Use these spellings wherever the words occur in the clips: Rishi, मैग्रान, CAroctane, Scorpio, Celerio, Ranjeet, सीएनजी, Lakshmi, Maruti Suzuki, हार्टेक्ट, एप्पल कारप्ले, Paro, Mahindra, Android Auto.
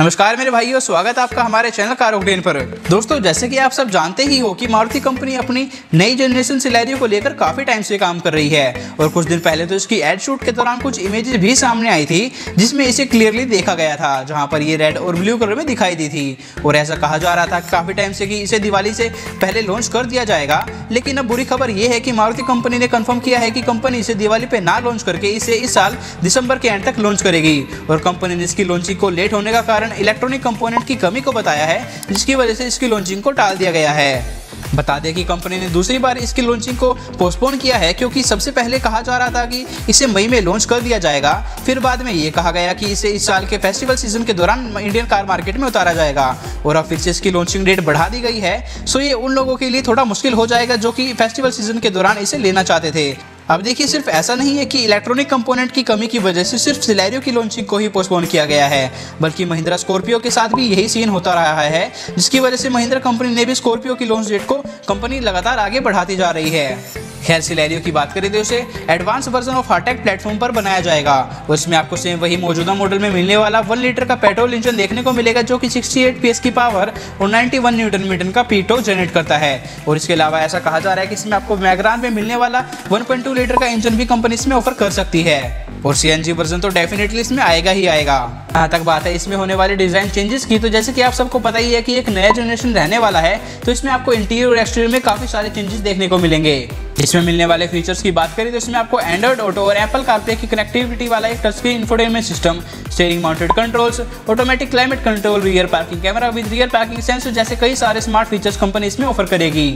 नमस्कार मेरे भाइयों, स्वागत है आपका हमारे चैनल कारोक्टेन पर। दोस्तों, जैसे कि आप सब जानते ही हो कि मारुति कंपनी अपनी नई जनरेशन सिलेरियो को लेकर काफ़ी टाइम से काम कर रही है और कुछ दिन पहले तो इसकी एड शूट के दौरान कुछ इमेजेस भी सामने आई थी जिसमें इसे क्लियरली देखा गया था, जहां पर ये रेड और ब्लू कलर में दिखाई दी थी। और ऐसा कहा जा रहा था काफ़ी टाइम से कि इसे दिवाली से पहले लॉन्च कर दिया जाएगा, लेकिन अब बुरी खबर ये है कि मारुति कंपनी ने कन्फर्म किया है कि कंपनी इसे दिवाली पर ना लॉन्च करके इसे इस साल दिसंबर के एंड तक लॉन्च करेगी। और कंपनी ने इसकी लॉन्चिंग को लेट होने का इलेक्ट्रॉनिक कंपोनेंट की कमी को बताया है, जिसकी वजह से इसकी लॉन्चिंग को टाल दिया गया है। बता दें कि कंपनी ने दूसरी बार इसकी लॉन्चिंग को पोस्टपोन किया है, क्योंकि सबसे पहले कहा जा रहा था कि इसे मई में लॉन्च कर दिया जाएगा, फिर बाद में ये कहा गया कि इसे इस साल के फेस्टिवल सीजन के दौरान इंडियन कार मार्केट में उतारा जाएगा और अब फिर से इसकी लॉन्चिंग डेट बढ़ा दी गई है। सो ये उन लोगों के लिए थोड़ा मुश्किल हो जाएगा जो कि फेस्टिवल सीजन के दौरान इसे लेना चाहते थे। अब देखिए, सिर्फ ऐसा नहीं है कि इलेक्ट्रॉनिक कंपोनेंट की कमी की वजह से सिर्फ सिलेरियो की लॉन्चिंग को ही पोस्टपोन किया गया है, बल्कि महिंद्रा स्कॉर्पियो के साथ भी यही सीन होता रहा है, जिसकी वजह से महिंद्रा कंपनी ने भी स्कॉर्पियो की लॉन्च डेट को कंपनी लगातार आगे बढ़ाती जा रही है। खैर, सिलेरियो की बात करें तो उसे advance version of हार्टेक्ट platform पर बनाया जाएगा। उसमें आपको सेम वही मौजूदा मॉडल में मिलने वाला 1 लीटर का पेट्रोल इंजन देखने को मिलेगा, जो कि 68 पीएस की पावर और 91 न्यूटन मीटर का पी-टॉर्क जनरेट करता है। और इसके अलावा ऐसा कहा जा रहा है कि इसमें आपको मैग्रान में मिलने वाला 1.2 लीटर का इंजन भी कंपनी इसमें ऑफर कर सकती है और सीएनजी वर्जन तो डेफिनेटली इसमें आएगा ही आएगा। यहाँ तक बात है इसमें होने वाले डिजाइन चेंजेस की, तो जैसे कि आप सबको पता ही है कि एक नया जनरेशन रहने वाला है, तो इसमें आपको इंटीरियर और एक्सटीरियर में काफी सारे चेंजेस देखने को मिलेंगे। इसमें मिलने वाले फीचर्स की बात करें तो इसमें आपको एंड्रॉइड ऑटो और एप्पल कारप्ले की कनेक्टिविटी वाला एक touch screen infotainment system, steering mounted controls, automatic climate control, rear parking camera with rear parking sensor जैसे कई सारे स्मार्ट फीचर्स कंपनी इसमें ऑफर करेगी।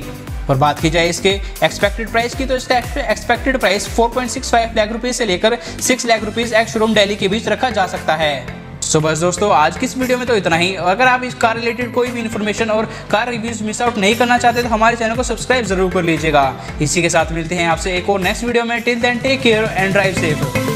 और बात की जाए इसके एक्सपेक्टेड प्राइस की, तो इसका एक्सपेक्टेड प्राइस 4.65 लाख रुपए से लेकर 6 लाख रुपए एक्स शोरूम दिल्ली के बीच रखा जा सकता है। सो बस दोस्तों, आज की इस वीडियो में तो इतना ही। अगर आप इस कार रिलेटेड कोई भी इन्फॉर्मेशन और कार रिव्यूज मिस आउट नहीं करना चाहते तो हमारे चैनल को सब्सक्राइब जरूर कर लीजिएगा। इसी के साथ मिलते हैं आपसे एक और नेक्स्ट वीडियो में। Till then, take care and drive safe.